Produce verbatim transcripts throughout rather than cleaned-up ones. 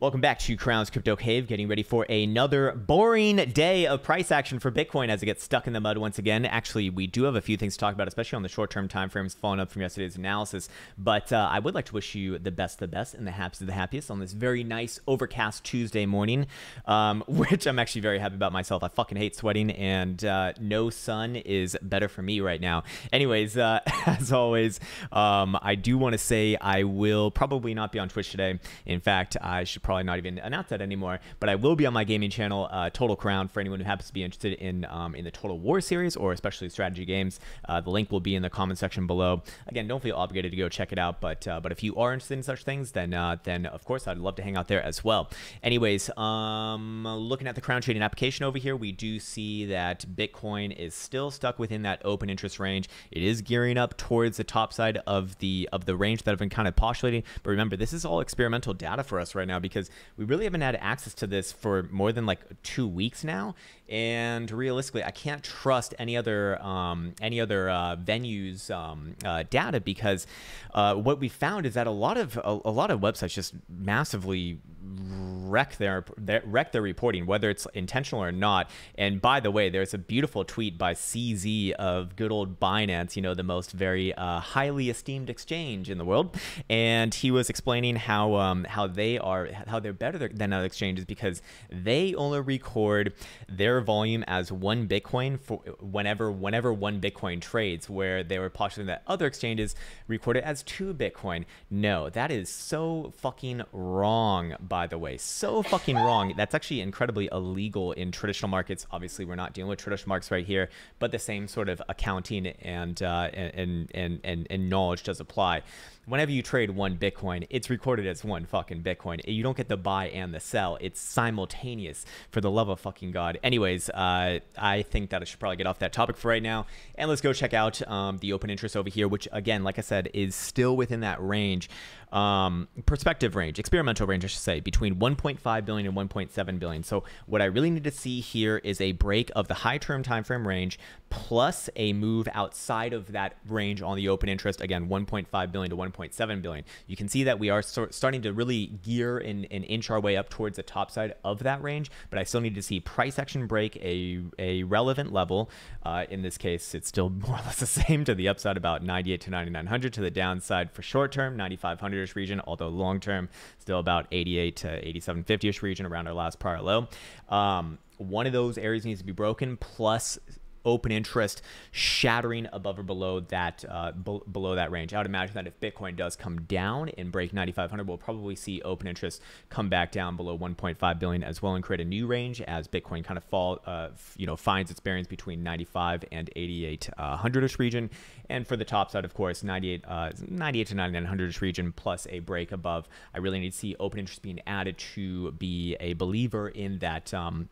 Welcome back to Crown's Crypto Cave, getting ready for another boring day of price action for Bitcoin as it gets stuck in the mud once again. Actually, we do have a few things to talk about, especially on the short-term time frames following up from yesterday's analysis. But uh, I would like to wish you the best of the best and the happiest of the happiest on this very nice overcast Tuesday morning, um, which I'm actually very happy about myself. I fucking hate sweating, and uh, no sun is better for me right now. Anyways, uh, as always, um, I do want to say I will probably not be on Twitch today. In fact, I should probably probably not even announce that anymore, but I will be on my gaming channel, uh, Total Crown, for anyone who happens to be interested in um, in the Total War series or especially strategy games. Uh, the link will be in the comment section below. Again, don't feel obligated to go check it out, but uh, but if you are interested in such things, then uh, then of course I'd love to hang out there as well. Anyways, um, looking at the Crown trading application over here, we do see that Bitcoin is still stuck within that open interest range. It is gearing up towards the top side of the of the range that I've been kind of postulating. But remember, this is all experimental data for us right now because. Because we really haven't had access to this for more than like two weeks now, and realistically, I can't trust any other um, any other uh, venues um, uh, data because uh, what we found is that a lot of a, a lot of websites just massively wreck their, their wreck their reporting, whether it's intentional or not. And by the way, there's a beautiful tweet by C Z of good old Binance, you know, the most very uh, highly esteemed exchange in the world, and he was explaining how um, how they are. How they're better than other exchanges because they only record their volume as one Bitcoin for whenever whenever one Bitcoin trades, where they were postulating that other exchanges record it as two Bitcoin. No, that is so fucking wrong, by the way. So fucking wrong. That's actually incredibly illegal in traditional markets. Obviously, we're not dealing with traditional markets right here, but the same sort of accounting and uh, and, and, and, and knowledge does apply. Whenever you trade one Bitcoin, it's recorded as one fucking Bitcoin. You don't get the buy and the sell. It's simultaneous, for the love of fucking God. Anyways, uh, I think that I should probably get off that topic for right now. And let's go check out um, the open interest over here, which again, like I said, is still within that range. Um, perspective range, experimental range, I should say, between one point five billion and one point seven billion. So what I really need to see here is a break of the high term time frame range plus a move outside of that range on the open interest. Again, one point five billion to one point seven billion. You can see that we are so starting to really gear and, and inch our way up towards the top side of that range, but I still need to see price action break a a relevant level. Uh, in this case, it's still more or less the same to the upside, about ninety-eight to ninety-nine hundred, to the downside for short term, ninety-five hundred region, although long term still about eighty-eight to eighty-seven fifty ish region around our last prior low. Um, one of those areas needs to be broken, plus open interest shattering above or below that uh, b below that range. I would imagine that if Bitcoin does come down and break ninety-five hundred, we'll probably see open interest come back down below one point five billion as well and create a new range as Bitcoin kind of fall, uh, you know, finds its bearings between ninety-five and eighty-eight hundred-ish region. And for the top side, of course, ninety-eight, uh, ninety-eight to ninety-nine hundred-ish region plus a break above. I really need to see open interest being added to be a believer in that. Um,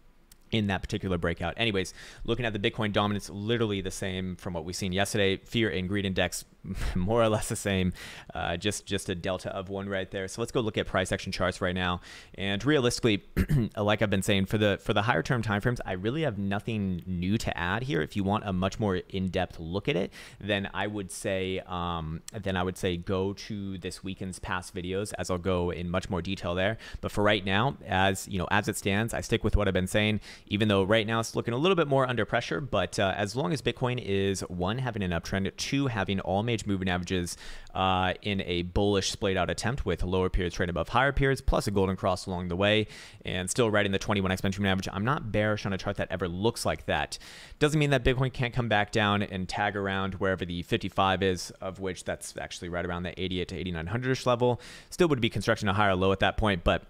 in that particular breakout. Anyways, looking at the Bitcoin dominance, literally the same from what we've seen yesterday. Fear and greed index, more or less the same, uh, just, just a delta of one right there. So let's go look at price action charts right now. And realistically, like I've been saying, for the for the higher term timeframes, I really have nothing new to add here. If you want a much more in-depth look at it, then I would say um, then I would say go to this weekend's past videos, as I'll go in much more detail there. But for right now, as you know, as it stands, I stick with what I've been saying, even though right now it's looking a little bit more under pressure. But uh, as long as Bitcoin is, one, having an uptrend, two, having all major moving averages uh, in a bullish splayed out attempt with lower periods trading above higher periods, plus a golden cross along the way, and still right in the twenty-one exponential moving average. I'm not bearish on a chart that ever looks like that. Doesn't mean that Bitcoin can't come back down and tag around wherever the fifty-five is, of which that's actually right around the eighty-eight to eighty-nine hundred-ish level. Still would be constructing a higher low at that point, but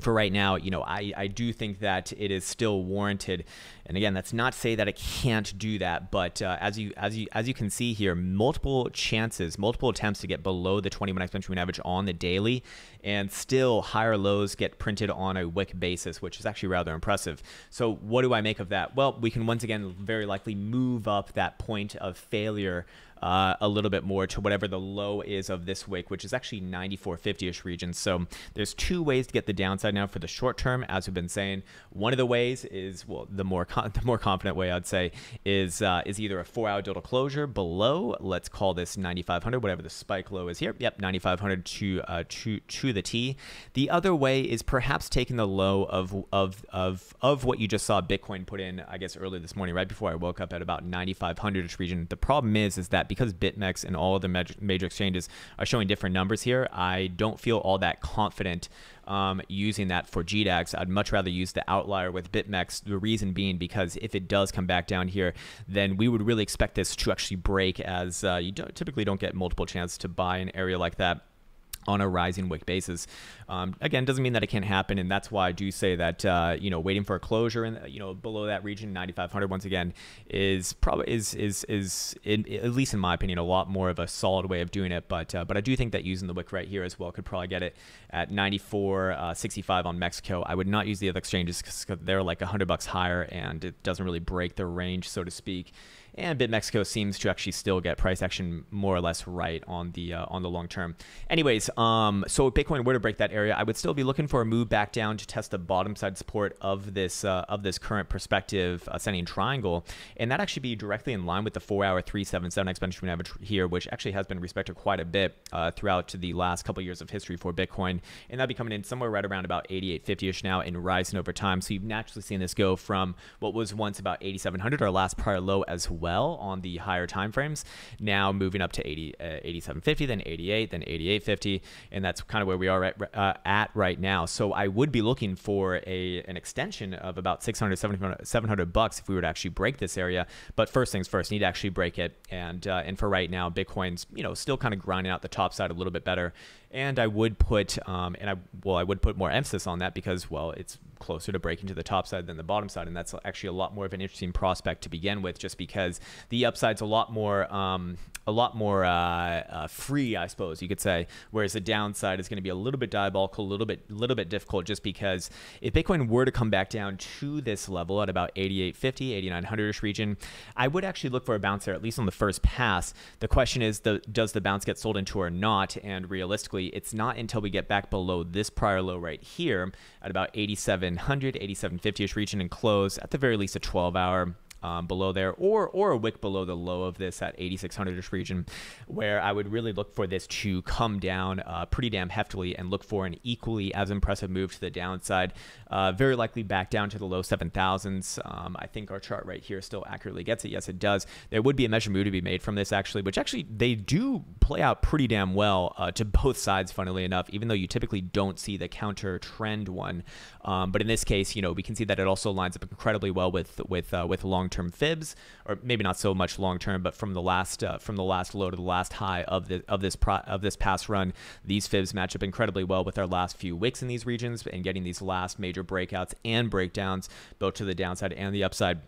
for right now, you know, I, I do think that it is still warranted. And again, that's not to say that it can't do that, but uh, as you as you as you can see here, multiple chances, multiple attempts to get below the twenty-one exponential moving average on the daily, and still higher lows get printed on a wick basis, which is actually rather impressive. So what do I make of that? Well, we can once again very likely move up that point of failure uh, a little bit more to whatever the low is of this wick, which is actually ninety-four fifty-ish region. So there's two ways to get the downside now for the short term, as we've been saying. One of the ways is, well, the more con the more confident way I'd say is uh, is either a four-hour total closure below, let's call this ninety-five hundred, whatever the spike low is here. Yep, ninety-five hundred to uh, to to the T. The other way is perhaps taking the low of of of of what you just saw Bitcoin put in, I guess, earlier this morning, right before I woke up, at about ninety-five hundred-ish region. The problem is, is that because BitMEX and all the major, major exchanges are showing different numbers here, I don't feel all that confident um, using that for G DAX. I'd much rather use the outlier with BitMEX. The reason being because if it does come back down here, then we would really expect this to actually break, as uh, you don't, typically don't get multiple chances to buy an area like that on a rising wick basis. Um, again, doesn't mean that it can't happen, and that's why I do say that uh, you know, waiting for a closure and you know below that region, ninety-five hundred, once again, is probably is is is in, at least in my opinion, a lot more of a solid way of doing it. But uh, but I do think that using the wick right here as well could probably get it at ninety-four sixty-five on Mexico. I would not use the other exchanges because they're like a hundred bucks higher, and it doesn't really break their range, so to speak. And BitMEXCO seems to actually still get price action more or less right on the uh, on the long term. Anyways, um, so if Bitcoin were to break that area, I would still be looking for a move back down to test the bottom side support of this uh, of this current perspective ascending triangle, and that actually be directly in line with the four-hour three seventy-seven exponential moving average here, which actually has been respected quite a bit uh, throughout the last couple of years of history for Bitcoin, and that'd be coming in somewhere right around about eighty-eight fifty-ish now and rising over time. So you've naturally seen this go from what was once about eighty-seven hundred, our last prior low, as well. Well, on the higher time frames, now moving up to eighty, eighty-seven fifty, then eighty-eight, then eighty-eight fifty, and that's kind of where we are at, uh, at right now. So I would be looking for a an extension of about six hundred, seven hundred bucks if we were to actually break this area. But first things first, need to actually break it, and uh, and for right now, Bitcoin's you know still kind of grinding out the top side a little bit better. And I would put, um, and I well, I would put more emphasis on that because, well, it's closer to breaking to the top side than the bottom side, and that's actually a lot more of an interesting prospect to begin with, just because the upside's a lot more, um, a lot more uh, uh, free, I suppose you could say, whereas the downside is going to be a little bit diabolical, a little bit, little bit difficult, just because if Bitcoin were to come back down to this level at about eighty-eight fifty, eighty-nine hundred-ish region, I would actually look for a bounce there, at least on the first pass. The question is, the, does the bounce get sold into or not? And realistically, it's not until we get back below this prior low right here at about eighty-seven hundred, eighty-seven fifty-ish region and close at the very least a twelve hour um, below there, or or a wick below the low of this at eighty-six hundred-ish region, where I would really look for this to come down uh, pretty damn heftily and look for an equally as impressive move to the downside, uh, very likely back down to the low seven thousands. Um, I think our chart right here still accurately gets it. Yes, it does. There would be a measure move to be made from this, actually, which actually they do play out pretty damn well uh, to both sides, funnily enough, even though you typically don't see the counter trend one. Um, but in this case, you know, we can see that it also lines up incredibly well with with uh, with long term fibs, or maybe not so much long term, but from the last uh, from the last low to the last high of the of this pro of this past run, these fibs match up incredibly well with our last few wicks in these regions, and getting these last major breakouts and breakdowns both to the downside and the upside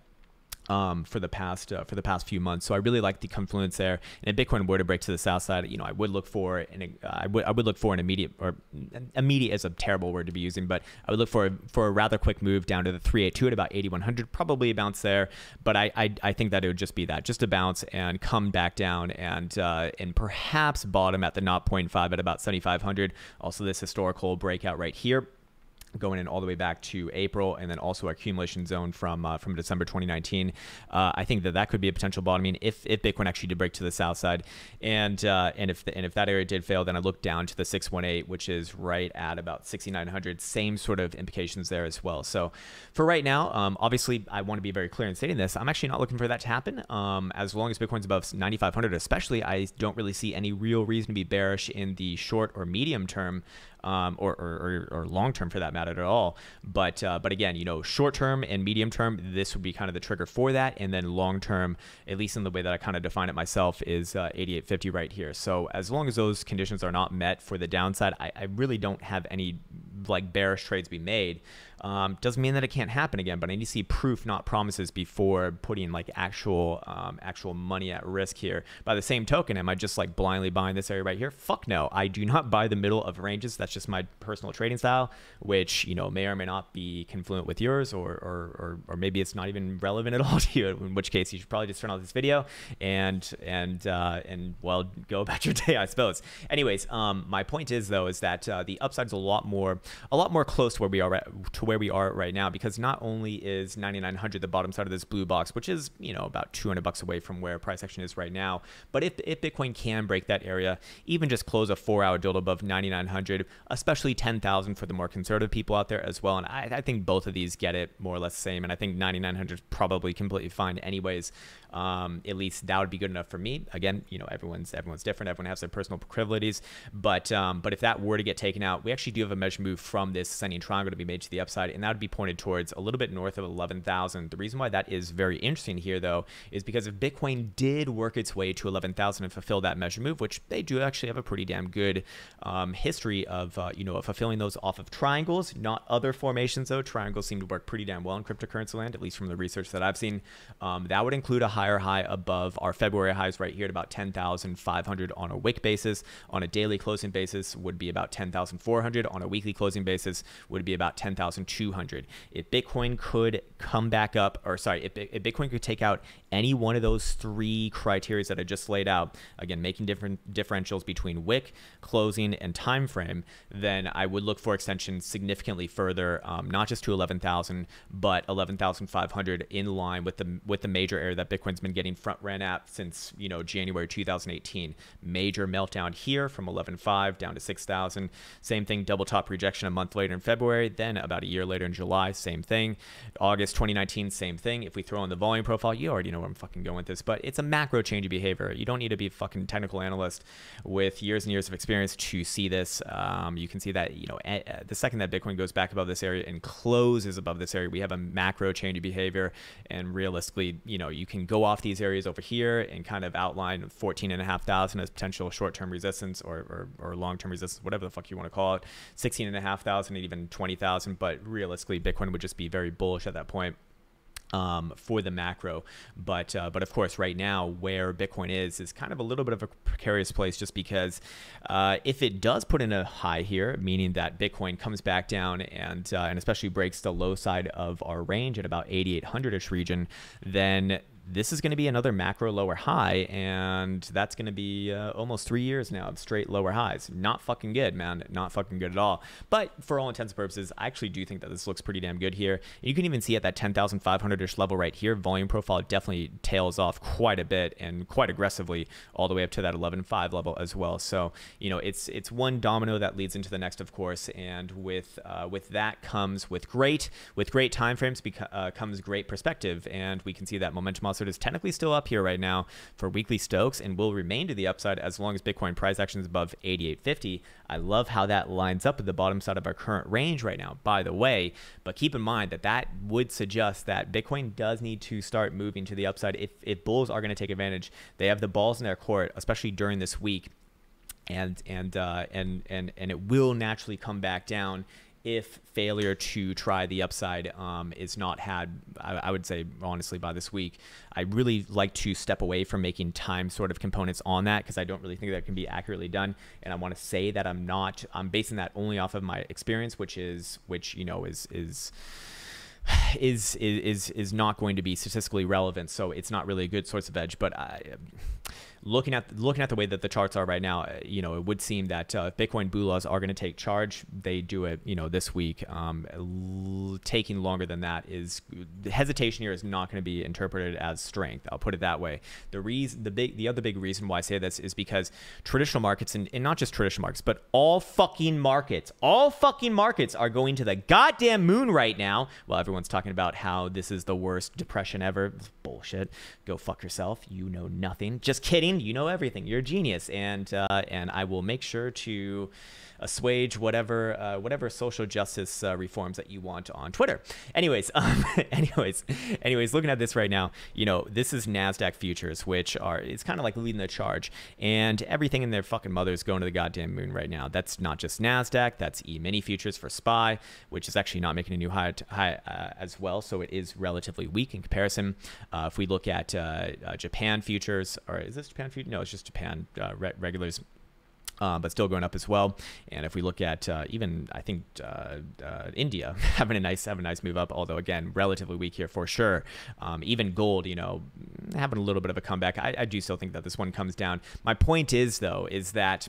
um, for the past uh, for the past few months. So I really like the confluence there. And if Bitcoin were to break to the south side, you know, I would look for an uh, I would I would look for an immediate, or immediate is a terrible word to be using, but I would look for a, for a rather quick move down to the three eighty-two at about eighty-one hundred, probably a bounce there. But I, I I think that it would just be that, just a bounce and come back down and uh, and perhaps bottom at the zero point five at about seventy-five hundred. Also, this historical breakout right here, going in all the way back to April, and then also our accumulation zone from uh, from December twenty nineteen. Uh, I think that that could be a potential bottoming if, if Bitcoin actually did break to the south side, and uh, and if the, and if that area did fail, then I look down to the six eighteen, which is right at about sixty-nine hundred. Same sort of implications there as well. So for right now, um, obviously I want to be very clear in stating this. I'm actually not looking for that to happen. Um, as long as Bitcoin's above ninety-five hundred, especially, I don't really see any real reason to be bearish in the short or medium term. Um, or, or, or long term for that matter at all. But uh, but again, you know, short term and medium term, this would be kind of the trigger for that. And then long term, at least in the way that I kind of define it myself, is uh, eighty-eight fifty right here. So as long as those conditions are not met for the downside, I, I really don't have any like bearish trades be made. Um, doesn't mean that it can't happen again, but I need to see proof, not promises, before putting like actual um, actual money at risk here. By the same token, am I just like blindly buying this area right here? Fuck no. I do not buy the middle of ranges. That's just my personal trading style, which, you know, may or may not be confluent with yours, or or or, or maybe it's not even relevant at all to you, in which case you should probably just turn off this video and and uh, and well, go about your day, I suppose. Anyways, um, my point is though is that uh, the upside is a lot more a lot more close to where we are at, to where we are right now, because not only is ninety-nine hundred the bottom side of this blue box, which is, you know, about two hundred bucks away from where price action is right now, but if, if Bitcoin can break that area, even just close a four hour dill above ninety-nine hundred, especially ten thousand for the more conservative people out there as well. And I, I think both of these get it more or less the same, and I think ninety-nine hundred is probably completely fine anyways. Um, at least that would be good enough for me. Again, you know, everyone's everyone's different, everyone has their personal proclivities, but um, but if that were to get taken out, we actually do have a measure move from this ascending triangle to be made to the upside, and that would be pointed towards a little bit north of eleven thousand. The reason why that is very interesting here though is because if Bitcoin did work its way to eleven thousand and fulfill that measure move, which they do actually have a pretty damn good um, history of uh, you know, fulfilling those off of triangles, not other formations though. Triangles seem to work pretty damn well in cryptocurrency land, at least from the research that I've seen. Um, that would include a higher high above our February highs right here at about ten thousand five hundred on a wick basis. On a daily closing basis would be about ten thousand four hundred. On a weekly closing basis would be about ten thousand two hundred. If Bitcoin could come back up, or sorry, if, if Bitcoin could take out any one of those three criteria that I just laid out, again, making different differentials between wick, closing, and time frame, then I would look for extension significantly further, um, not just to eleven thousand, but eleven thousand five hundred, in line with the with the major area that Bitcoin's been getting front ran at since, you know, January two thousand eighteen. Major meltdown here from eleven five down to six thousand. Same thing, double top rejection a month later in February, then about a year later in July, same thing. August twenty nineteen, same thing. If we throw in the volume profile, you already know where I'm fucking going with this, but it's a macro change of behavior. You don't need to be a fucking technical analyst with years and years of experience to see this. Um, you can see that, you know, at, the second that Bitcoin goes back above this area and closes above this area, we have a macro change of behavior. And realistically, you know, you can go off these areas over here and kind of outline fourteen and a half thousand as potential short-term resistance, or, or, or long-term resistance, whatever the fuck you want to call it, sixteen and a half thousand, and even twenty thousand. But realistically, Bitcoin would just be very bullish at that point. Um, for the macro, but uh, but of course right now where Bitcoin is is kind of a little bit of a precarious place, just because uh, if it does put in a high here, meaning that Bitcoin comes back down and uh, and especially breaks the low side of our range at about eighty-eight hundred-ish region, then this is going to be another macro lower high, and that's going to be uh, almost three years now of straight lower highs. Not fucking good, man. Not fucking good at all. But for all intents and purposes, I actually do think that this looks pretty damn good here. You can even see at that ten thousand five hundred-ish level right here, volume profile definitely tails off quite a bit and quite aggressively all the way up to that eleven five level as well. So, you know, it's it's one domino that leads into the next, of course, and with uh, with that comes with great with great time frames uh, comes great perspective, and we can see that momentum also. It is technically still up here right now for weekly stokes and will remain to the upside as long as Bitcoin price action is above eighty-eight fifty. I love how that lines up at the bottom side of our current range right now, by the way. But keep in mind that that would suggest that Bitcoin does need to start moving to the upside. If, if bulls are going to take advantage, they have the balls in their court, especially during this week, and and uh, and and and it will naturally come back down if failure to try the upside um, is not had, I, I would say, honestly, by this week. I really like to step away from making time sort of components on that, because I don't really think that can be accurately done. And I want to say that I'm not, I'm basing that only off of my experience, which is, which, you know, is, is, is, is, is not going to be statistically relevant. So it's not really a good source of edge, but I... Looking at looking at the way that the charts are right now, you know, it would seem that uh, if Bitcoin bulls are going to take charge, they do it, you know, this week. Um, taking longer than that is, the hesitation here is not going to be interpreted as strength. I'll put it that way. The reason, the big, the other big reason why I say this is because traditional markets, and, and not just traditional markets, but all fucking markets, all fucking markets are going to the goddamn moon right now. Well, everyone's talking about how this is the worst depression ever. Bullshit. Go fuck yourself. You know nothing. Just kidding. Zane, you know everything. You're a genius, and uh, and I will make sure to assuage whatever uh, whatever social justice uh, reforms that you want on Twitter. Anyways, um, anyways, anyways, looking at this right now, you know, this is NASDAQ futures, which are, it's kind of like leading the charge, and everything in their fucking mother's going to the goddamn moon right now. That's not just NASDAQ, that's E-mini futures for S P Y, which is actually not making a new high, high uh, as well, so it is relatively weak in comparison. Uh, if we look at uh, uh, Japan futures, or is this Japan futures? No, it's just Japan uh, re regulars. Uh, but still going up as well. And if we look at uh, even, I think, uh, uh, India having a nice having a nice move up, although, again, relatively weak here for sure. Um, even gold, you know, having a little bit of a comeback. I, I do still think that this one comes down. My point is, though, is that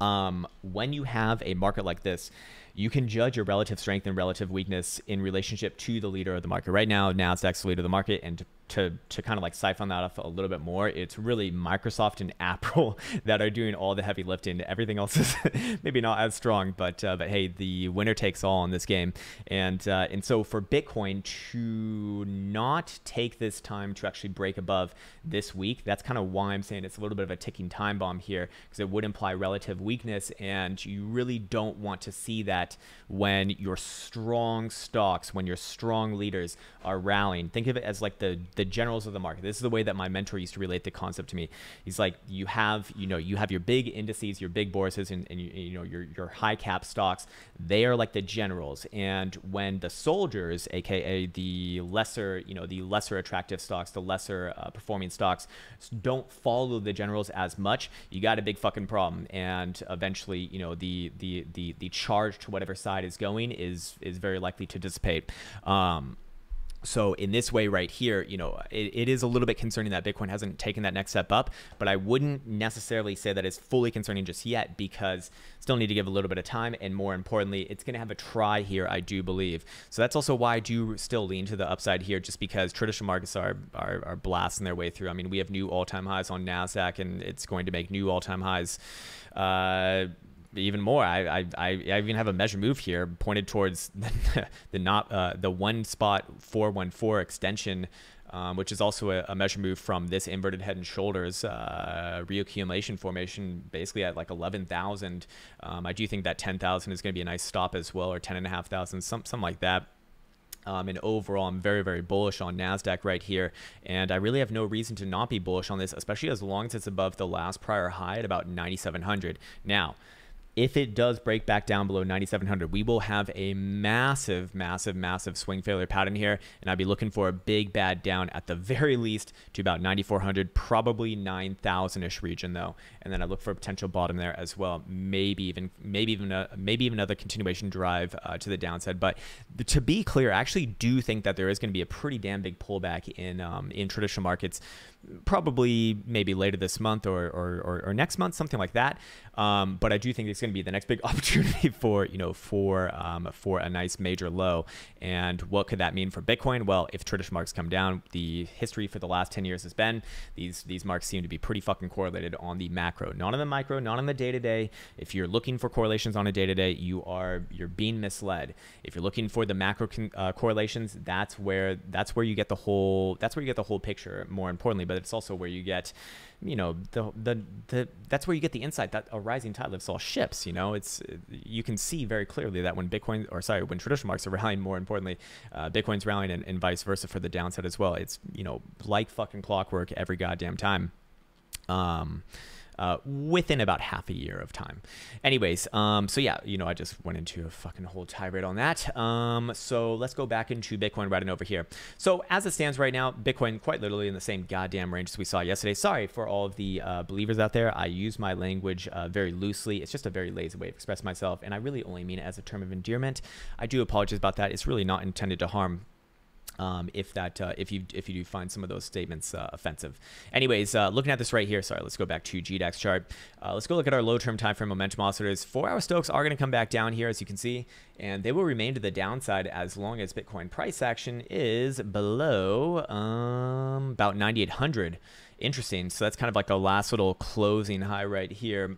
um, when you have a market like this, you can judge your relative strength and relative weakness in relationship to the leader of the market. Right now, NASDAQ's the leader of the market, and to, to, to kind of like siphon that off a little bit more, it's really Microsoft and Apple that are doing all the heavy lifting. Everything else is maybe not as strong, but uh, but hey, the winner takes all in this game. And, uh, and so for Bitcoin to not take this time to actually break above this week, that's kind of why I'm saying it's a little bit of a ticking time bomb here, because it would imply relative weakness, and you really don't want to see that when your strong stocks, when your strong leaders are rallying. Think of it as like the the generals of the market. This is the way that my mentor used to relate the concept to me. He's like, you have, you know, you have your big indices, your big bourses, and, and you, you know, your, your high cap stocks. They are like the generals. And when the soldiers, A K A the lesser, you know, the lesser attractive stocks, the lesser uh, performing stocks, don't follow the generals as much, you got a big fucking problem. And eventually, you know, the, the, the, the charge to whatever side is going is is very likely to dissipate. Um, so in this way right here, you know, it, it is a little bit concerning that Bitcoin hasn't taken that next step up, but I wouldn't necessarily say that it's fully concerning just yet, because still need to give a little bit of time, and more importantly, it's going to have a try here, I do believe. So that's also why I do still lean to the upside here, just because traditional markets are are, are blasting their way through. I mean, we have new all-time highs on NASDAQ, and it's going to make new all-time highs. Uh, even more. I, I, I even have a measure move here pointed towards the, the not, uh, the one spot four one four extension, um, which is also a, a measure move from this inverted head and shoulders, uh, reaccumulation formation, basically at like eleven thousand. Um, I do think that ten thousand is going to be a nice stop as well, or ten and a half thousand, some, something like that. Um, and overall, I'm very, very bullish on NASDAQ right here. And I really have no reason to not be bullish on this, especially as long as it's above the last prior high at about ninety-seven hundred. Now, if it does break back down below ninety-seven hundred, we will have a massive, massive, massive swing failure pattern here. And I'd be looking for a big bad down at the very least to about ninety-four hundred, probably nine thousand-ish region though. And then I look for a potential bottom there as well. Maybe even, maybe even, a, maybe even another continuation drive uh, to the downside. But the, to be clear, I actually do think that there is going to be a pretty damn big pullback in um, in traditional markets, probably maybe later this month or or, or, or next month, something like that. Um, but I do think it's going to be the next big opportunity for, you know, for um, for a nice major low. And what could that mean for Bitcoin? Well, if traditional marks come down, the history for the last ten years has been these these marks seem to be pretty fucking correlated on the macro, not on the micro, not on the day to day. If you're looking for correlations on a day to day, you are you're being misled. If you're looking for the macro con uh, correlations, that's where that's where you get the whole that's where you get the whole picture. More importantly, but it's also where you get, you know, the the the that's where you get the insight that a rising tide lifts all ships. You know, it's you can see very clearly that when Bitcoin, or sorry, when traditional markets are rallying, more importantly, uh, Bitcoin's rallying, and, and vice versa for the downside as well. It's, you know, like fucking clockwork every goddamn time. Um. Uh, within about half a year of time. Anyways, um, so yeah, you know, I just went into a fucking whole tirade on that. Um, so let's go back into Bitcoin right in over here. So as it stands right now, Bitcoin quite literally in the same goddamn range as we saw yesterday. Sorry for all of the uh, believers out there. I use my language uh, very loosely. It's just a very lazy way to express myself, and I really only mean it as a term of endearment. I do apologize about that. It's really not intended to harm. Um, if that, uh, if you, if you do find some of those statements, uh, offensive. Anyways, uh, looking at this right here, sorry, let's go back to G DAX chart. Uh, let's go look at our low-term time frame momentum oscillators. Four-hour Stokes are going to come back down here, as you can see, and they will remain to the downside as long as Bitcoin price action is below, um, about ninety-eight hundred. Interesting. So that's kind of like a last little closing high right here.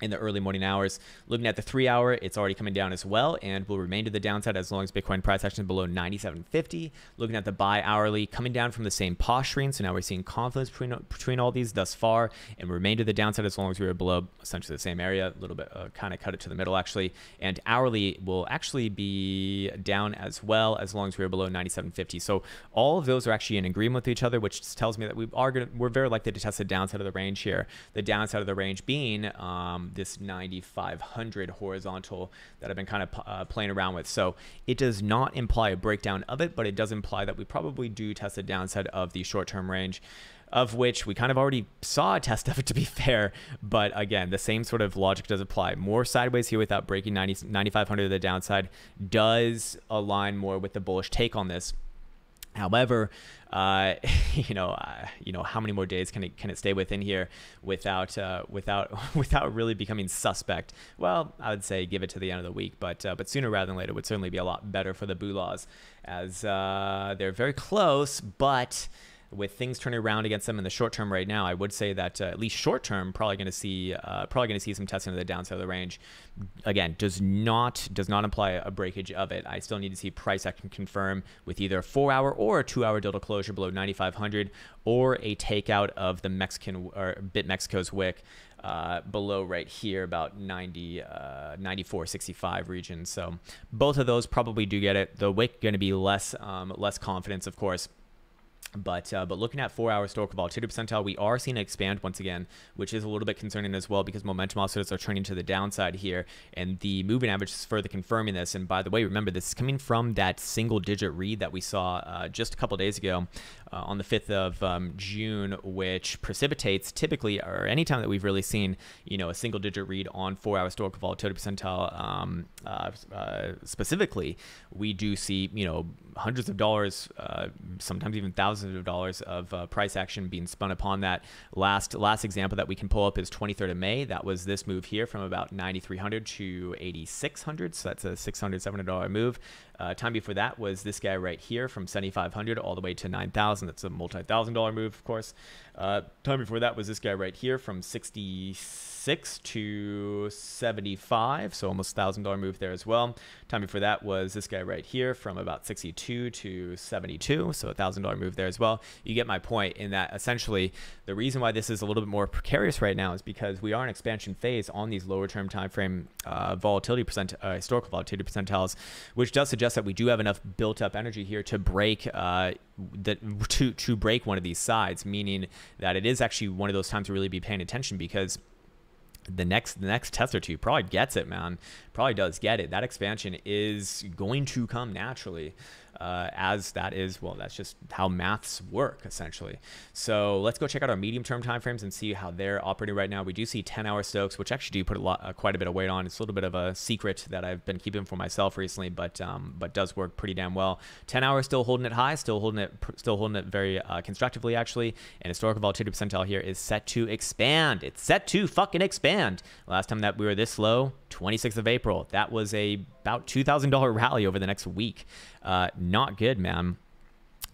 in the early morning hours. Looking at the three hour, it's already coming down as well and will remain to the downside as long as Bitcoin price action below ninety-seven fifty. Looking at the buy hourly, coming down from the same posturing. So now we're seeing confluence between, between all these thus far and remain to the downside as long as we were below essentially the same area, a little bit, uh, kind of cut it to the middle actually. And hourly will actually be down as well as long as we are below ninety-seven fifty. So all of those are actually in agreement with each other, which tells me that we are gonna, we're very likely to test the downside of the range here. The downside of the range being, um, this ninety-five hundred horizontal that I've been kind of uh, playing around with. So it does not imply a breakdown of it, but it does imply that we probably do test the downside of the short-term range, of which we kind of already saw a test of it, to be fair. But again, the same sort of logic does apply. More sideways here without breaking ninety-five hundred to the downside does align more with the bullish take on this. However, uh, you know, uh, you know, how many more days can it can it stay within here without uh, without without really becoming suspect? Well, I would say give it to the end of the week, but uh, but sooner rather than later would certainly be a lot better for the Boolahs, as uh, they're very close, but with things turning around against them in the short term right now, I would say that uh, at least short term, probably going to see uh, probably going to see some testing of the downside of the range. Again, does not does not imply a breakage of it. I still need to see price action confirm with either a four hour or a two hour delta closure below ninety-five hundred, or a takeout of the Mexican or BitMexico's wick uh, below right here, about ninety, ninety-four sixty-five region. So both of those probably do get it. The wick going to be less um, less confidence, of course. But uh, but looking at four-hour historical volatility percentile, we are seeing it expand once again, which is a little bit concerning as well because momentum oscillators are turning to the downside here, and the moving average is further confirming this. And by the way, remember, this is coming from that single-digit read that we saw uh, just a couple days ago uh, on the fifth of June, which precipitates typically, or any time that we've really seen, you know, a single-digit read on four-hour historical volatility percentile. Um, uh, uh, specifically, we do see, you know, hundreds of dollars, uh, sometimes even thousands of dollars of uh, price action being spun upon that. Last last example that we can pull up is twenty-third of May. That was this move here from about ninety-three hundred to eighty-six hundred. So that's a six hundred, seven hundred dollar move. Uh, time before that was this guy right here from seventy-five hundred all the way to nine thousand. That's a multi-thousand dollar move, of course. Uh, time before that was this guy right here from sixty-six to seventy-five. So almost one thousand dollar move there as well. Time before that was this guy right here from about sixty-two to seventy-two. So a one thousand dollar move there as well. You get my point in that essentially the reason why this is a little bit more precarious right now is because we are in expansion phase on these lower term time frame uh, volatility percent, uh, historical volatility percentiles, which does suggest that we do have enough built up energy here to break uh, that to, to break one of these sides, meaning that it is actually one of those times to really be paying attention because the next the next test or two probably gets it, man. Probably does get it. That expansion is going to come naturally. Uh, as that is, well, that's just how maths work, essentially. So let's go check out our medium-term timeframes and see how they're operating right now. We do see ten-hour Stokes, which actually do put a lot, uh, quite a bit of weight on. It's a little bit of a secret that I've been keeping for myself recently, but um, but does work pretty damn well. ten-hour still holding it high, still holding it, still holding it very uh, constructively, actually. And historical volatility percentile here is set to expand. It's set to fucking expand. Last time that we were this low, twenty-sixth of April. That was a about two thousand dollar rally over the next week. Uh, not good, man.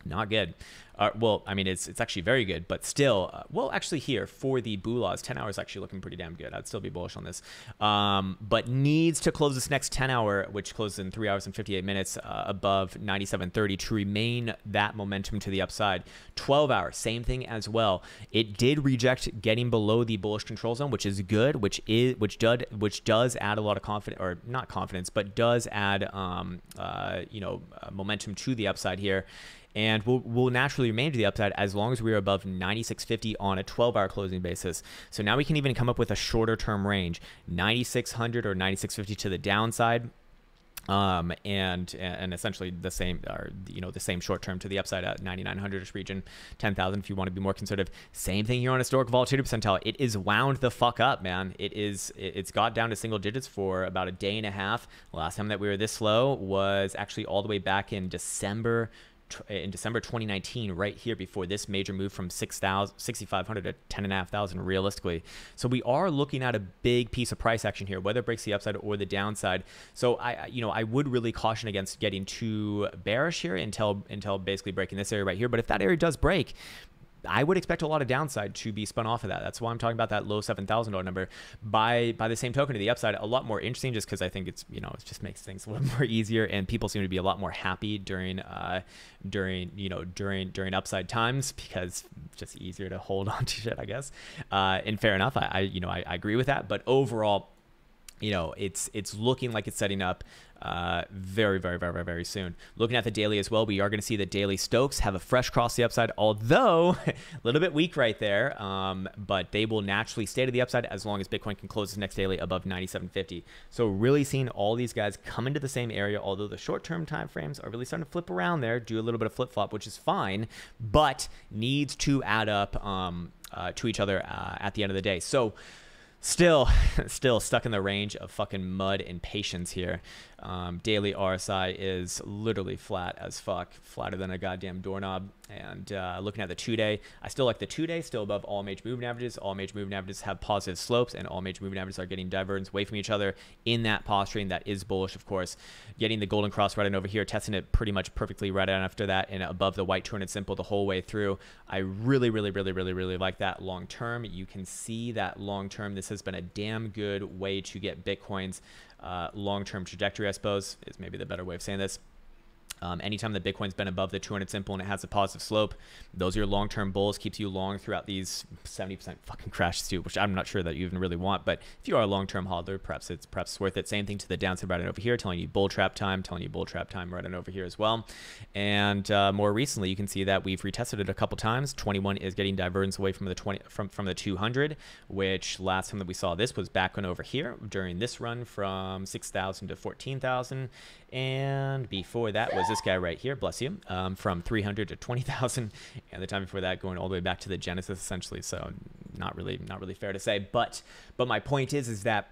Not good. Uh, well, I mean, it's it's actually very good, but still, uh, well, actually here for the Boolahs, ten hours actually looking pretty damn good. I'd still be bullish on this, um, but needs to close this next ten hour, which closes in three hours and fifty-eight minutes uh, above ninety-seven thirty to remain that momentum to the upside. twelve hour, same thing as well. It did reject getting below the bullish control zone, which is good, which is which does which does add a lot of confidence, or not confidence, but does add um, uh, you know uh, momentum to the upside here. And we'll, we'll naturally remain to the upside as long as we are above ninety-six fifty on a twelve hour closing basis. So now we can even come up with a shorter term range, ninety-six hundred or ninety-six fifty to the downside. Um, and, and essentially the same, or, you know, the same short term to the upside at ninety-nine hundred-ish region, ten thousand if you want to be more conservative. Same thing here on historic volatility percentile. It is wound the fuck up, man. It is, it's got down to single digits for about a day and a half. Last time that we were this low was actually all the way back in December in December twenty nineteen, right here before this major move from six thousand, sixty-five hundred to ten and a half thousand realistically. So we are looking at a big piece of price action here, whether it breaks the upside or the downside. So I, you know, I would really caution against getting too bearish here until, until basically breaking this area right here. But if that area does break, I would expect a lot of downside to be spun off of that. That's why I'm talking about that low seven thousand dollar number. By by the same token, to the upside, a lot more interesting, just because I think it's, you know, it just makes things a little more easier, and people seem to be a lot more happy during uh, during you know during during upside times, because it's just easier to hold on to shit, I guess. Uh, and fair enough, I, I you know I, I agree with that. But overall, you know, it's it's looking like it's setting up uh, very, very, very, very, very soon. Looking at the daily as well, we are going to see the daily Stokes have a fresh cross the upside, although a little bit weak right there, um, but they will naturally stay to the upside as long as Bitcoin can close this next daily above ninety-seven fifty. So really seeing all these guys come into the same area, although the short-term time frames are really starting to flip around there, do a little bit of flip-flop, which is fine, but needs to add up um, uh, to each other uh, at the end of the day. So Still, still stuck in the range of fucking mud and patience here. Um, daily R S I is literally flat as fuck, flatter than a goddamn doorknob. And uh, looking at the two-day, I still like the two-day, still above all major moving averages. All major moving averages have positive slopes, and all major moving averages are getting divergence away from each other in that posturing that is bullish, of course. Getting the golden cross right in over here, testing it pretty much perfectly right on after that, and above the white two hundred simple the whole way through. I really, really, really, really, really like that long term. You can see that long term. This has been a damn good way to get Bitcoin's uh, long-term trajectory, I suppose, is maybe the better way of saying this. Um, anytime that Bitcoin's been above the two hundred simple and it has a positive slope, those are your long-term bulls, keeps you long throughout these seventy percent fucking crashes too, which I'm not sure that you even really want. But if you are a long-term hodler, perhaps it's perhaps it's worth it. Same thing to the downside right on over here, telling you bull trap time, telling you bull trap time right on over here as well. And uh, more recently, you can see that we've retested it a couple times. twenty-one is getting divergence away from the twenty from from the two hundred, which last time that we saw this was back on over here during this run from six thousand to fourteen thousand, and before that was this guy right here, bless you, um, from three hundred to twenty thousand, and the time before that going all the way back to the Genesis, essentially. So not really, not really fair to say, but but my point is, is that,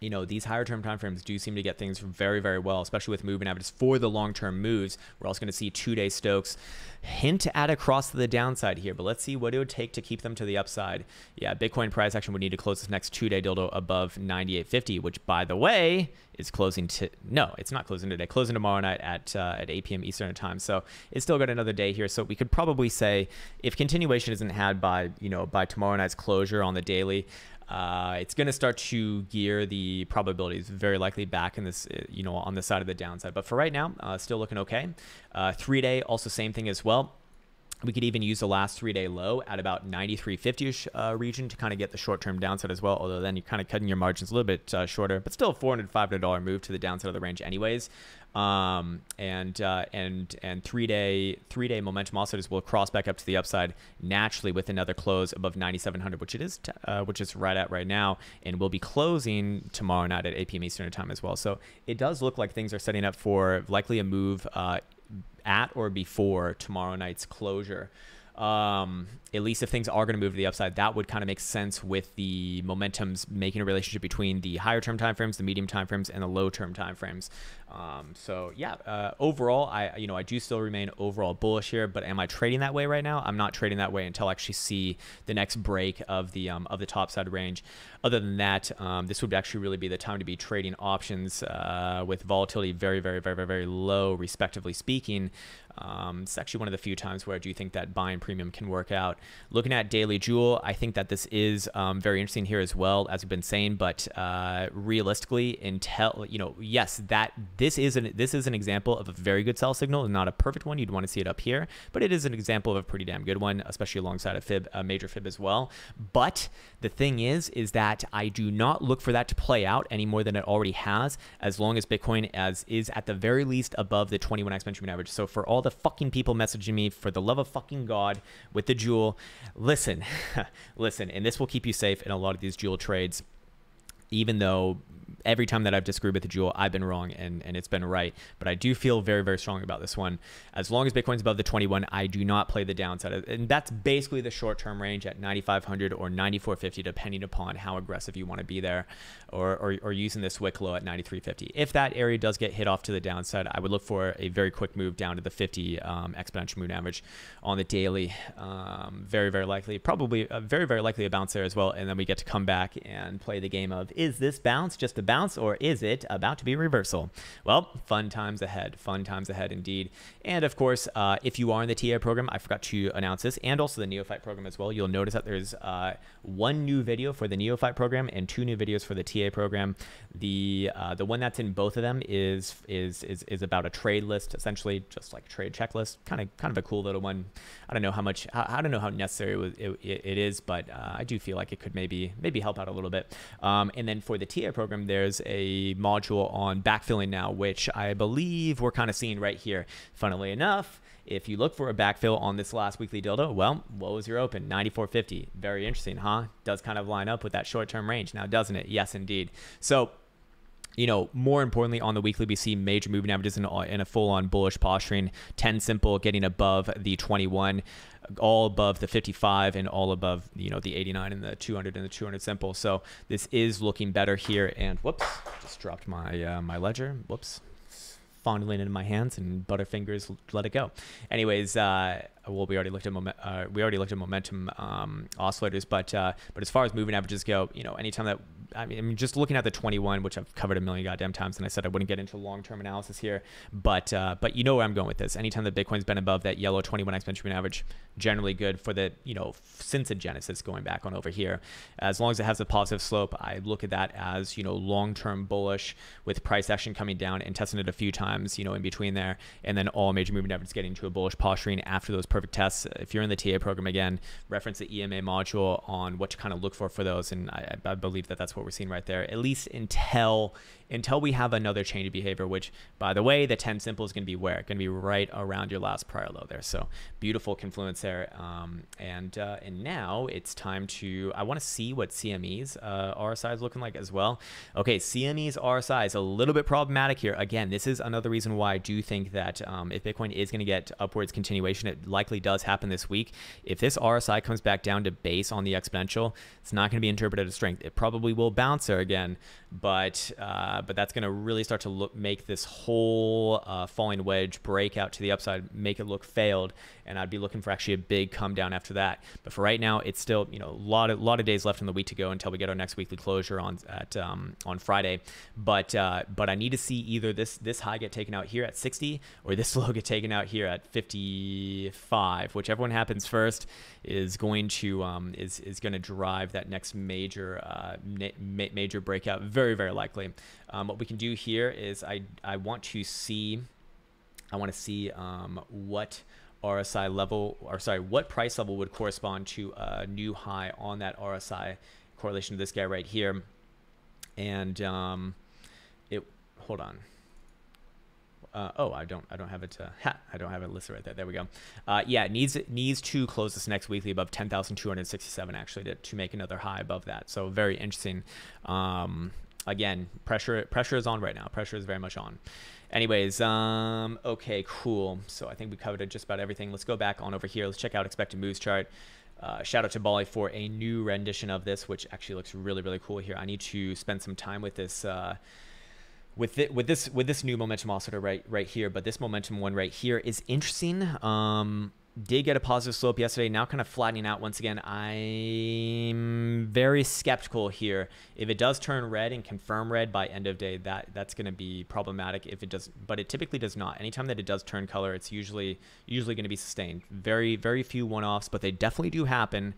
you know, these higher term timeframes do seem to get things very, very well, especially with moving averages for the long-term moves. We're also going to see two-day Stokes hint at a cross to the downside here, but let's see what it would take to keep them to the upside. Yeah, Bitcoin price action would need to close this next two-day dildo above ninety-eight fifty, which, by the way, is closing to no, it's not closing today. Closing tomorrow night at uh, at eight p m Eastern time. So it's still got another day here. So we could probably say if continuation isn't had by you know by tomorrow night's closure on the daily. Uh, it's going to start to gear the probabilities very likely back in this, you know, on the side of the downside. But for right now, uh, still looking okay. Uh, three day, also same thing as well. We could even use the last three-day low at about ninety-three fifty-ish uh, region to kind of get the short-term downside as well, although then you're kind of cutting your margins a little bit uh, shorter, but still four hundred, five hundred dollar move to the downside of the range anyways. Um, and uh, and and three-day three-day momentum oscillators will cross back up to the upside naturally with another close above ninety-seven hundred, which it is t uh, which is right at right now, and will be closing tomorrow night at eight p m Eastern time as well. So it does look like things are setting up for likely a move uh, at or before tomorrow night's closure. Um, at least if things are going to move to the upside, that would kind of make sense with the momentums making a relationship between the higher term timeframes, the medium timeframes, and the low term timeframes. Um, so yeah, uh, overall, I you know I do still remain overall bullish here, but am I trading that way right now? I'm not trading that way until I actually see the next break of the um, of the top side range. Other than that, um, this would actually really be the time to be trading options uh, with volatility very, very, very, very, very low, respectively speaking. Um, it's actually one of the few times where I do think that buying premium can work out. Looking at daily Joule, I think that this is um, very interesting here as well, as we've been saying. But uh, realistically, until you know, yes, that this is an this is an example of a very good sell signal, not a perfect one. You'd want to see it up here, but it is an example of a pretty damn good one, especially alongside a fib, a major fib as well. But the thing is, is that I do not look for that to play out any more than it already has, as long as Bitcoin as is at the very least above the twenty-one x moving average. So for all the fucking people messaging me, for the love of fucking God, with the Joule, listen, listen, and this will keep you safe in a lot of these Joule trades, even though every time that I've disagreed with the Joule, I've been wrong and, and it's been right. But I do feel very, very strong about this one. As long as Bitcoin's above the twenty-one, I do not play the downside. And that's basically the short-term range at ninety-five hundred or ninety-four fifty, depending upon how aggressive you want to be there, or, or, or using this wick low at ninety-three fifty. If that area does get hit off to the downside, I would look for a very quick move down to the fifty um, exponential moving average on the daily. Um, very, very likely, probably uh, very, very likely a bounce there as well. And then we get to come back and play the game of is this bounce just a bounce, or is it about to be reversal? Well, fun times ahead, fun times ahead indeed. And of course, uh, if you are in the T A program, I forgot to announce this, and also the Neophyte program as well, you'll notice that there's uh, one new video for the Neophyte program and two new videos for the T A program. The uh, the one that's in both of them is is is is about a trade list, essentially, just like trade checklist, kind of kind of a cool little one. I don't know how much, I, I don't know how necessary it, was, it, it is, but uh, I do feel like it could maybe maybe help out a little bit. Um, and then for the T A program, there's a module on backfilling now, which I believe we're kind of seeing right here. Funnily enough, if you look for a backfill on this last weekly dildo, well, what was your open? ninety-four fifty. Very interesting, huh? Does kind of line up with that short-term range now, doesn't it? Yes, indeed. So, you know, more importantly, on the weekly, we see major moving averages in a full-on bullish posturing. ten simple getting above the twenty-one, all above the fifty-five, and all above, you know, the eighty-nine and the two hundred and the two hundred simple. So this is looking better here. And whoops, just dropped my uh, my ledger. Whoops. Fondling in my hands and butterfingers, let it go. Anyways, uh, well, we already looked at moment, uh, we already looked at momentum um, oscillators, but uh, but as far as moving averages go, you know, anytime that I mean, I mean, just looking at the twenty-one, which I've covered a million goddamn times, and I said I wouldn't get into long-term analysis here, but uh, but you know where I'm going with this. Anytime that Bitcoin's been above that yellow twenty-one exponential moving average, generally good for the, you know, since a genesis going back on over here, as long as it has a positive slope, I look at that as, you know, long-term bullish with price action coming down and testing it a few times. You know, in between there, and then all major moving averages getting to a bullish posturing after those perfect tests. If you're in the T A program, again, reference the E M A module on what to kind of look for for those, and I, I believe that that's what we're seeing right there, at least until until we have another change of behavior, which, by the way, the ten simple is going to be where? Going to be right around your last prior low there. So beautiful confluence there. Um, and uh, and now it's time to, I want to see what C M E's uh, R S I is looking like as well. Okay, C M E's R S I is a little bit problematic here. Again, this is another reason why I do think that um, if Bitcoin is going to get upwards continuation, it likely does happen this week. If this R S I comes back down to base on the exponential, it's not going to be interpreted as strength. It probably will bounce there again, but uh, but that's going to really start to look, make this whole uh, falling wedge break out to the upside, make it look failed, and I'd be looking for actually a big come down after that. But for right now, it's still, you know, a lot of lot of days left in the week to go until we get our next weekly closure on at um, on Friday. But uh, but I need to see either this this high get taken out here at sixty or this low get taken out here at fifty-five. Whichever one happens first is going to um, is is going to drive that next major uh, ma major breakout. Very very likely. Um, what we can do here is I, I want to see, I want to see um, what R S I level, or sorry, what price level would correspond to a new high on that R S I correlation to this guy right here. And um, it, hold on. Uh, oh, I don't, I don't have it. Uh, ha, I don't have it listed right there. There we go. Uh, yeah, it needs, it needs to close this next weekly above ten thousand two hundred sixty-seven actually to, to make another high above that. So very interesting. Um, Again, pressure pressure is on right now. Pressure is very much on. Anyways, um, okay, cool. So I think we covered just about everything. Let's go back on over here. Let's check out expected moves chart. Uh, shout out to Bali for a new rendition of this, which actually looks really, really cool here. I need to spend some time with this. Uh, With, it, with this with this new momentum oscillator right right here, but this momentum one right here is interesting. Um, did get a positive slope yesterday, now kind of flattening out once again. I'm very skeptical here. If it does turn red and confirm red by end of day, that that's going to be problematic. If it does, but it typically does not. Anytime that it does turn color, it's usually usually going to be sustained. Very very few one-offs, but they definitely do happen.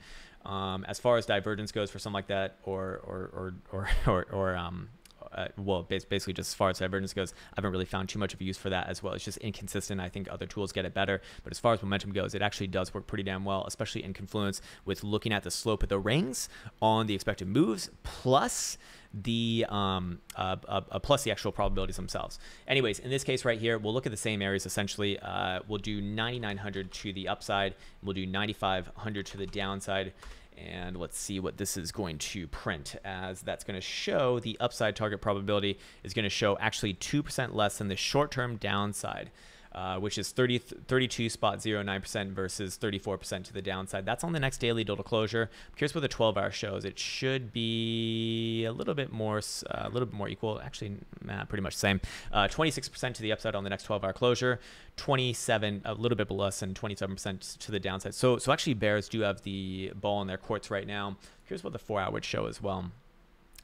Um, as far as divergence goes for something like that, or or or or or, or um. Uh, well, basically just as far as divergence goes, I haven't really found too much of a use for that as well. It's just inconsistent. I think other tools get it better. But as far as momentum goes, it actually does work pretty damn well, especially in confluence with looking at the slope of the rings on the expected moves, plus the um, uh, uh, uh, plus the actual probabilities themselves. Anyways, in this case right here, we'll look at the same areas essentially. Uh, we'll do ninety-nine hundred to the upside. We'll do ninety-five hundred to the downside. And let's see what this is going to print, as that's going to show the upside target probability is going to show actually two percent less than the short-term downside, uh, which is thirty-two point zero nine percent versus thirty-four percent to the downside. That's on the next daily total closure. I'm curious what the twelve hour shows. It should be a little bit more, uh, a little bit more equal. Actually, nah, pretty much the same. Uh, twenty-six percent to the upside on the next twelve hour closure. twenty-seven, a little bit less than twenty-seven percent to the downside. So, so actually, bears do have the ball in their courts right now. Here's what the four hour would show as well.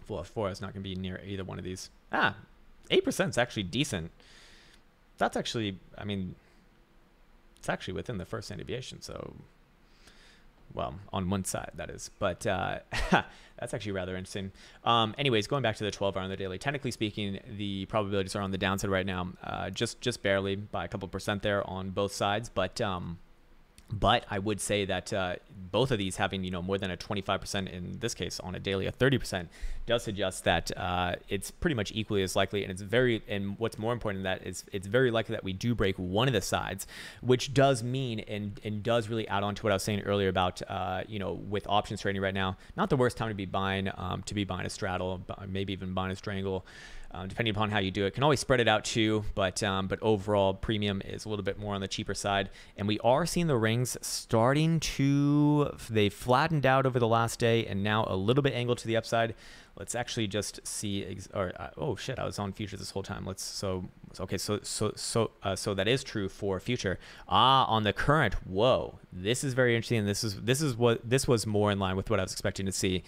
Well, four is not going to be near either one of these. Ah, eight percent is actually decent. That's actually, I mean, it's actually within the first standard deviation. So, well, on one side, that is. But uh, that's actually rather interesting. Um, anyways, going back to the twelve hour on the daily, technically speaking, the probabilities are on the downside right now, uh, just just barely by a couple percent there on both sides. But um, but I would say that uh, both of these having, you know, more than a twenty-five percent in this case on a daily, a thirty percent does suggest that uh, it's pretty much equally as likely. And it's very, and what's more important than that is it's very likely that we do break one of the sides, which does mean, and, and does really add on to what I was saying earlier about, uh, you know, with options trading right now, not the worst time to be buying, um, to be buying a straddle, maybe even buying a strangle. Um, depending upon how you do it, can always spread it out too, but um, but overall premium is a little bit more on the cheaper side, and we are seeing the rings starting to, they flattened out over the last day and now a little bit angled to the upside. Let's actually just see, ex or uh, oh shit, I was on futures this whole time. Let's so okay, so so so uh, so that is true for future. Ah, on the current, whoa, this is very interesting. This is this is what this was more in line with what I was expecting to see.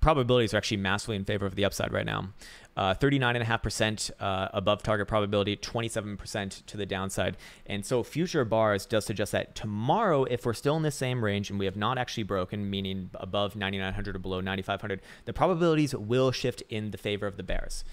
Probabilities are actually massively in favor of the upside right now. Uh, thirty-nine point five percent uh, above target probability, twenty-seven percent to the downside. And so future bars does suggest that tomorrow, if we're still in the same range and we have not actually broken, meaning above ninety-nine hundred or below ninety-five hundred, the probabilities will shift in the favor of the bears.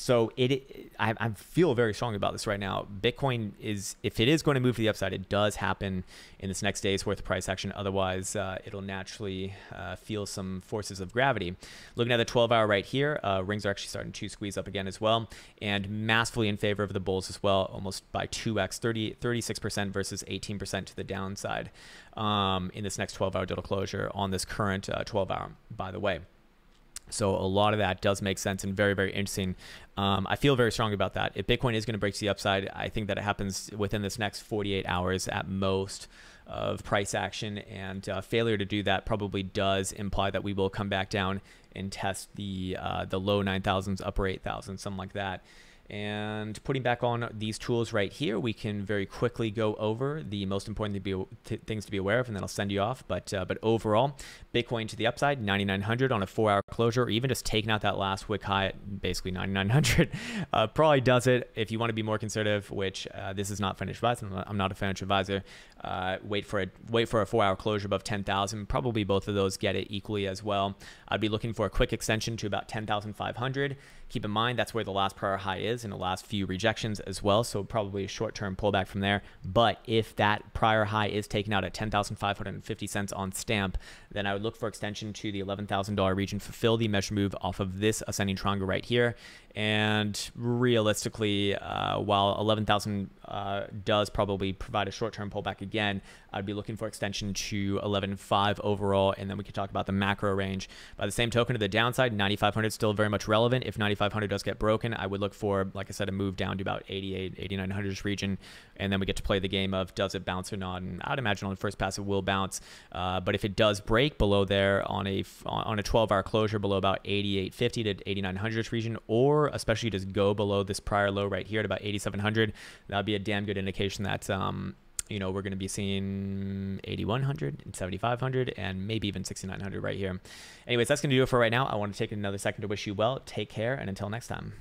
So it, it I, I feel very strongly about this right now. Bitcoin is, if it is going to move to the upside, it does happen in this next day's worth of price action. Otherwise, uh, it'll naturally uh, feel some forces of gravity. Looking at the twelve hour right here, uh, rings are actually starting to squeeze up again as well, and massively in favor of the bulls as well, almost by two X, thirty-six percent versus eighteen percent to the downside um, in this next twelve hour digital closure on this current uh, twelve hour, by the way. So a lot of that does make sense and very, very interesting. Um, I feel very strongly about that. If Bitcoin is going to break to the upside, I think that it happens within this next forty-eight hours at most of price action, and uh, failure to do that probably does imply that we will come back down and test the uh, the low nine thousands, upper eight thousand, something like that. And putting back on these tools right here, we can very quickly go over the most important to be, th things to be aware of, and then I'll send you off. But uh, but overall, Bitcoin to the upside, ninety-nine hundred on a four hour closure, or even just taking out that last wick high at basically ninety-nine hundred uh, probably does it. If you want to be more conservative, which uh, this is not financial advice, I'm not, I'm not a financial advisor, uh, wait for a wait for a four hour closure above ten thousand. Probably both of those get it equally as well. I'd be looking for a quick extension to about ten thousand five hundred. Keep in mind that's where the last prior high is, in the last few rejections as well, so probably a short-term pullback from there. But if that prior high is taken out at ten thousand five hundred fifty cents on stamp, then I would look for extension to the eleven thousand dollar region, fulfill the measure move off of this ascending triangle right here. And realistically, uh, while eleven thousand uh, does probably provide a short-term pullback again, I'd be looking for extension to eleven five overall, and then we could talk about the macro range. By the same token, to the downside, ninety-five hundred is still very much relevant. If ninety-five hundred does get broken, I would look for, like I said, a move down to about eighty-eight, eighty-nine hundred region, and then we get to play the game of does it bounce or not. And I'd imagine on first pass it will bounce, uh, but if it does break below there on a on a twelve hour closure below about eighty-eight fifty to eighty-nine hundred region, or especially just go below this prior low right here at about eighty-seven hundred, that would be a damn good indication that um, you know, we're going to be seeing eighty-one hundred and seventy-five hundred and maybe even sixty-nine hundred right here. Anyways, that's going to do it for right now. I want to take another second to wish you well. Take care, and until next time.